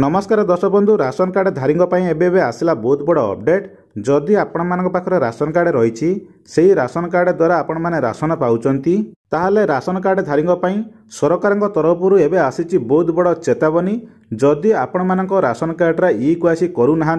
नमस्कार दर्शक बंधु, राशन कार्ड धारी एवं आसला बहुत बड़ा अपडेट। जदि आपण मान पाखे राशन कार्ड रही से ही राशन कार्ड द्वारा आपण मैंने राशन पाँच ताहले राशन कार्ड धारी सरकार तरफर एवं आसी बहुत बड़ा चेतावनी। जदि आपण मान राशन कार्डर इ क्वासी करूना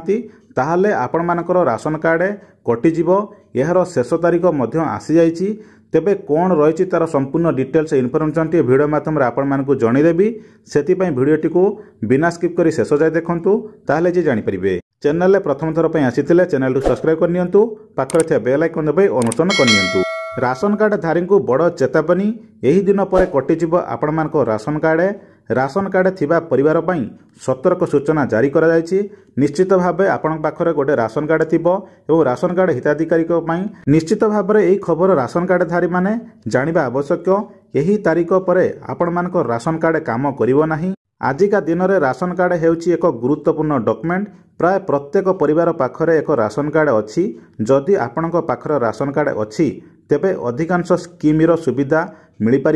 ताहले आपण मान राशन कार्ड कटिजिव। यार शेष तारीख आसी जाइए, तेबे कौन रही तार संपूर्ण डिटेल्स इनफर्मेशन टी भिडियो माध्यम आपण मानकु जणीदेवी। सेथिपाई भिडियोटी को बिना स्किप करी शेष जाय देखंतु, ताहले जे जानि परिबे। चैनल ले प्रथम थर पई आसीथिले चैनल को सब्सक्राइब कर नियंतु, पाखरे थिया बेल आइकन दबाई अनुसरण कर नियंतु। राशन कार्ड धारी को बड़ चेतावनी। यही दिन पर कटिजिव आपण मानको राशन कार्ड। राशन कार्ड थिबा परिवार पई सतर्क सूचना जारी करा जायछि। निश्चित भाव आपण पाखरे गोटे राशन कार्ड थिबो एवं राशन कार्ड हिताधिकारी को पई निश्चित भाव में यही खबर राशन कार्डधारी माने जानिबा आवश्यक। यही तारीख पर आपण मानको राशन कार्ड काम करिवो नाही। आजिका दिन में राशन कार्ड हेउछि एक गुरुत्वपूर्ण डॉक्यूमेंट। प्राय प्रत्येक परिवार पाखरे एक राशन कार्ड अछि। जदि आपणक पाखरे राशन कार्ड अछि तेबे अधिकांश स्कीमर सुविधा मिल पार,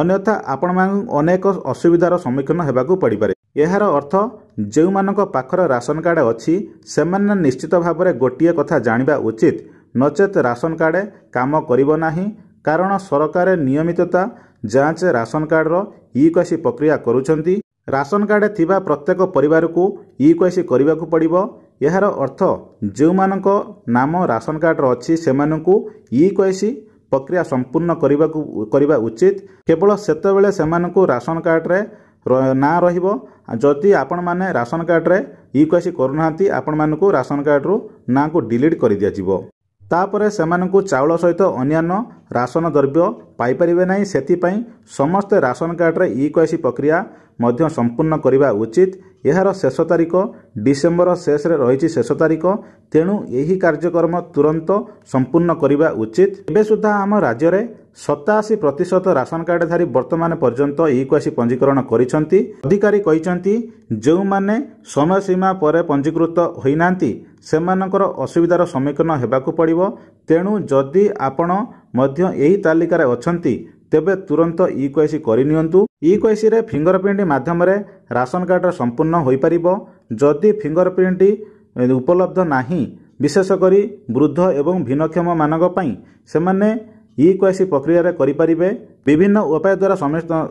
अन्यथा आपण माने अनेक असुविधार सम्मुखीन होबाकू पड़ी पारे। यार अर्थ जो मानक पाखर राशन कार्ड अच्छी से निश्चित भाव में गोटे कथा जानिबा उचित, नचेत राशन कार्ड काम करिवो नाही। कारण सरकार नियमितता जांच राशन कार्डर ईक्वासी प्रक्रिया करुछंती। राशन कार्ड थिबा प्रत्येक परिवार को ईक्वासी करिवाकू पड़िबो। यार अर्थ जो मानक नाम राशन कार्डर अच्छी से ईक्वासी प्रक्रिया संपूर्ण करवा उचित। केवल सेतबेले सेमानकु राशन कार्डरे ना रहिबो। जदि आपण माने राशन कार्डरे ईक्वासी करूनाहांती आपण मानकु राशन कार्डरु ना को डिलीट कर दियाजिवो। तापरे सेमानकु चाउल सहित अन्यान्य राशन द्रव्य पाई परिबे नाही। सेथिपाई समस्त राशन कार्डरे ईक्वासी प्रक्रिया मध्य संपूर्ण करवा उचित। यार शेष तारीख डिसेम्बर शेष रही शेष तारीख, तेणु यही कार्यक्रम तुरंत संपूर्ण करवा उचित। एबे सुधा आम राज्य में 87% राशन कार्डधारी वर्तमान पर्यंत ईक्वासी पंजीकरण करिसंती। अधिकारी कहिसंती जो माने समय सीमा पर पंजीकृत होइनांती सेमानकर असुविधार सम्मुखीन हेबाकू पड़िवो। तेणु जदि आपण मध्य एही तालिकार अछंती तेबे तुरंत ईक्वासी करिनियंतु। ईक्वासी रे फिंगरप्रिंट माध्यम रे राशन कार्डर संपूर्ण होई परिबो। जदि फिंगरप्रिंट उपलब्ध नाही, विशेषकर वृद्ध एवं भिन्नक्षम मानक पई सेमाने ईक्वासी प्रक्रिया रे करि परिबे। विभिन्न उपाय द्वारा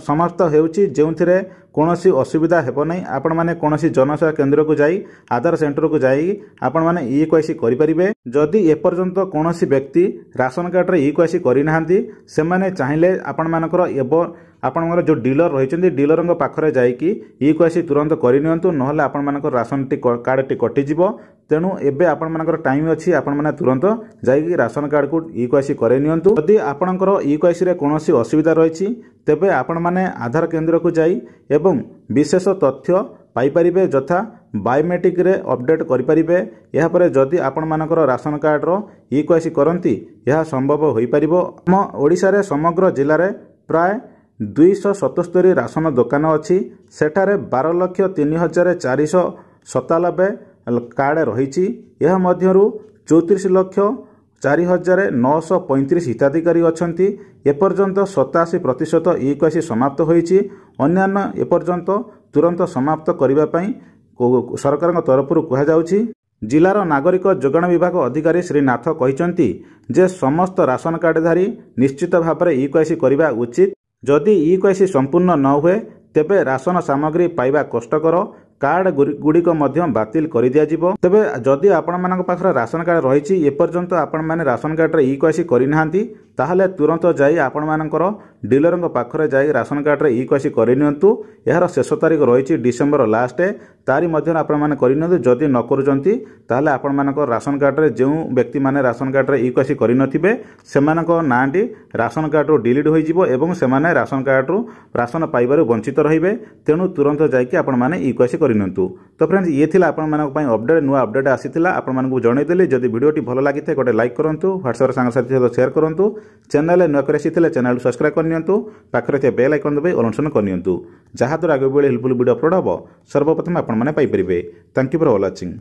समस्त हेउची जेउथिरे कोनोसी असुविधा हेबो नै। आपण माने कोनोसी जनसेवा केंद्र को जाई आधार सेंटर को जाई आपण माने ईक्वासी करि परिबे। जदि एपर्यंत कोनोसी व्यक्ति राशन कार्ड रे ईक्वासी करि नाहंती सेमाने चाहिले आपण मानकर एबो आपणर जो डीलर रही डीलर पाखे जाकि ईक्वासी तुरंत करनीयंतु, नहले आपण मानकर राशन कार्ड टी कटिजिव। तेणु एबे आपण मानकर टाइम अछि, आपण माने तुरंत जाकि राशन कार्ड को ईक्वासी करनीयंतु। यदि आपणकर ईक्वासी रे कोनोसी असुविधा रही तेबे आपण माने आधार केंद्र को जाई एवं विशेष तथ्य पाई परिबे, जथा बायोमेट्रिक रे अपडेट करि परिबे। यहा परे जदि आपण मानकर राशन कार्ड रो ईक्वासी करंती यह संभव होई परिबो। हम ओडिसा रे समग्र जिल्ला रे प्राय 277 राशन दुकान अच्छी। सेठारे 12,03,497 कार्ड रही। यह मध्यरु 34,04,935 हिताधिकारी अच्छी। एपर्यंत 87% ईक्वासी समाप्त होती। अन्यान्य एपर्यंत तुरंत समाप्त करने सरकार तरफर कहुच्ची। जिलार नागरिक जोगाण विभाग अधिकारी श्रीनाथ कहते जे समस्त राशन कार्डधारी निश्चित भाव में ईक्वासी करवा उचित। जदि ईक्वासी संपूर्ण न हुए तेबे राशन सामग्री पाइबा कष्टकर। कार्ड गुड़िक बातिल कर दियाजिवो। तेबे जदि आपण मानक पाखरे राशन कार्ड रही एपर्यंत आपण माने राशन कार्ड रे ईक्वासी करिनाहांती ताहले तुरंत जाई आपण मानकर डीलर पाखरे जाई राशन कार्ड रे ईक्वासी करिनियंतु। यार शेष तारीख रही डिसेम्बर लास्ट, तारी मध्य आपण माने करिनियंतु। जदि न करुचंती ताहले आपण मानकर राशन कार्ड रे जेउ व्यक्ति माने राशन कार्ड रे ईक्वासी करिनथिबे सेमानकर नांटी राशन कार्ड रो डिलीट होई जिवो एवं सेमाने राशन कार्ड रो राशन पाइबारु वंचित रहिबे। तेणु तुरंत जाई आपण माने ईक्वासी करिनंतु। तो फ्रेंड्स, ये थिला आपण मानक पई अपडेट। नुवा अपडेट आसीथिला आपण मानकु जणाइ देले। जदि भिडियोटी भलो लागिथे गोटे लाइक करंतु, व्हाट्सएप सांग साथी सहित शेयर करंतु। चैनल नुआकर चैनल सब्सक्राइब करनियंतु, पाखरे थे बेल आइकन दबाई अनुसरण करनियंतु, जहाद्वारा आगे बेले हेल्पफुल वीडियो अपलोड होबो सर्वप्रथम आपण माने पाई परिबे। Thank you for watching.